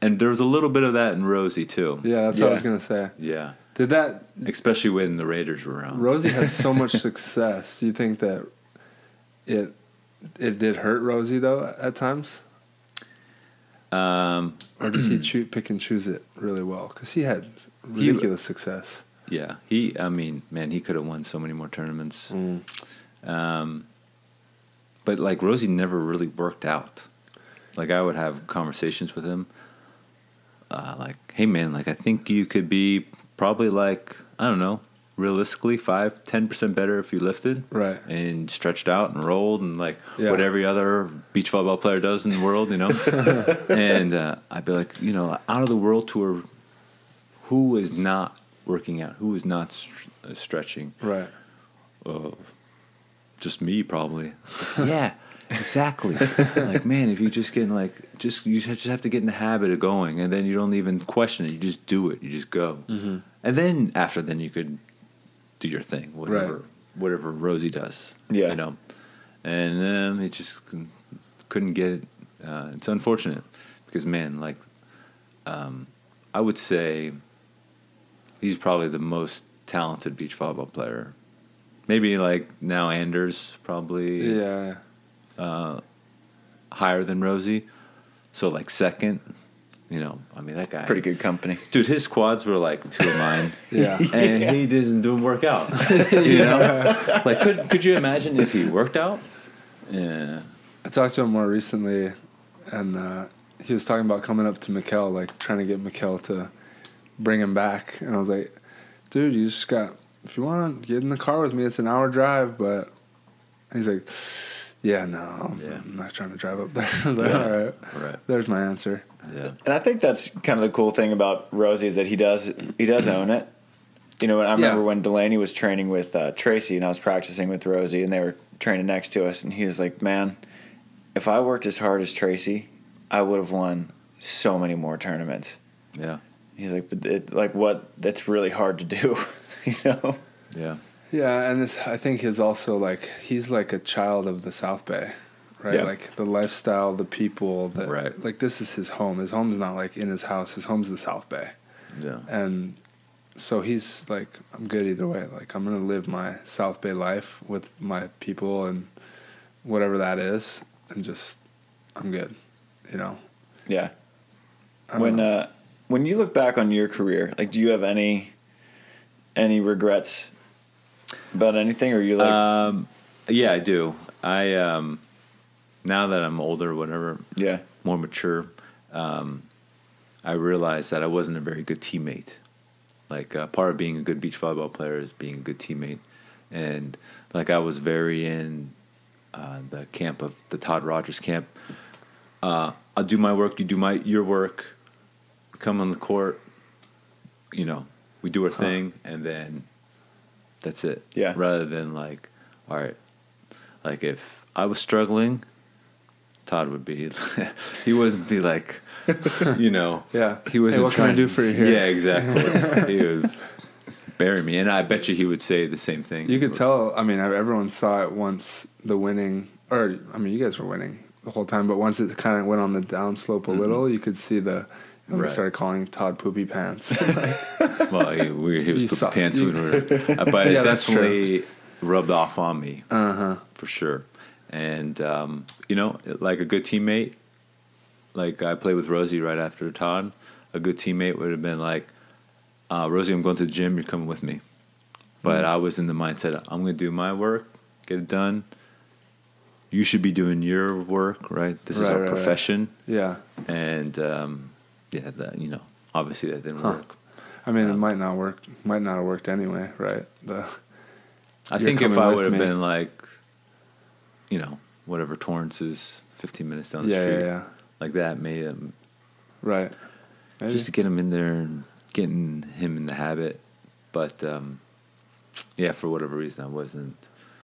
And there's a little bit of that in Rosie, too. Yeah, that's what I was going to say. Yeah. Did that... Especially when the Raiders were around. Rosie had so much success. Do you think that it did hurt Rosie, though, at times? Or did he pick and choose it really well? Because he had ridiculous success. Yeah. He could have won so many more tournaments. Mm. But, like, Rosie never really worked out. Like, I would have conversations with him. Like, hey, man, like, I think you could be probably, like, I don't know, realistically 5-10% better if you lifted. Right. And stretched out and rolled and, like, what every other beach volleyball player does in the world, you know. And I'd be like, you know, out of the world tour, who is not working out? Who is not stretching? Right. Just me, probably. Yeah. Exactly. Like, man, if you just get in, like, you just have to get in the habit of going, and then you don't even question it. You just do it. You just go. Mm-hmm. And then you could do your thing, whatever Rosie does. Yeah. You know? And it just couldn't get it. It's unfortunate because, man, like, I would say he's probably the most talented beach volleyball player. Maybe, like, now Anders probably. Yeah. Higher than Rosie, so like second, you know. I mean, that guy, pretty good company, dude. His quads were like two of mine, and he didn't work out, you know. Like, could you imagine if he worked out? Yeah, I talked to him more recently, and he was talking about coming up to Mikhail, like trying to get Mikhail to bring him back, and I was like, dude, you just got, if you want, get in the car with me. It's an hour drive, but he's like, yeah, no, yeah, I'm not trying to drive up there. I was like, all right, there's my answer. Yeah. And I think that's kind of the cool thing about Rosie is that he does own it. You know, I remember when Delaney was training with Tracy, and I was practicing with Rosie, and they were training next to us, and he was like, man, if I worked as hard as Tracy, I would have won so many more tournaments. Yeah. He's like, but that's really hard to do, you know? Yeah. Yeah, and I think he's also like, he's like a child of the South Bay, right? Yeah. Like the lifestyle, the people, like this is his home. His home's not like in his house. His home's the South Bay. Yeah. And so he's like, I'm good either way. Like, I'm going to live my South Bay life with my people and whatever that is, and just, I'm good, you know? Yeah. When you look back on your career, like, do you have any regrets about anything, or you like? Yeah, I do. I now that I'm older, whatever. Yeah. More mature. I realized that I wasn't a very good teammate. Like, part of being a good beach volleyball player is being a good teammate, and like I was very in the camp of the Todd Rogers camp. I'll do my work, you do your work. Come on the court, you know, we do our thing, and then that's it. Yeah. Rather than like, all right, like if I was struggling, Todd would be, he wouldn't be like, you know. Yeah. He wasn't, hey, what can I do for you here? Yeah, exactly. He would bury me. And I bet you he would say the same thing. You could tell, I mean, everyone saw it once the winning, or I mean, you guys were winning the whole time, but once it kind of went on the downslope a little, you could see the, and we started calling Todd Poopy Pants. Well, he was Poopy Pants. But it definitely rubbed off on me, for sure. And, you know, like a good teammate, like I played with Rosie right after Todd, a good teammate would have been like, Rosie, I'm going to the gym, you're coming with me. But I was in the mindset, I'm going to do my work, get it done. You should be doing your work, right? This is our profession. Right. Yeah. And... yeah, that, you know, obviously that didn't work. I mean, it might not work. Might not have worked anyway, right? I think if I would have been like, you know, whatever, Torrance is 15 minutes down the street. Yeah, like that made him. Right. Maybe. Just to get him in there and getting him in the habit. But, yeah, for whatever reason, I wasn't.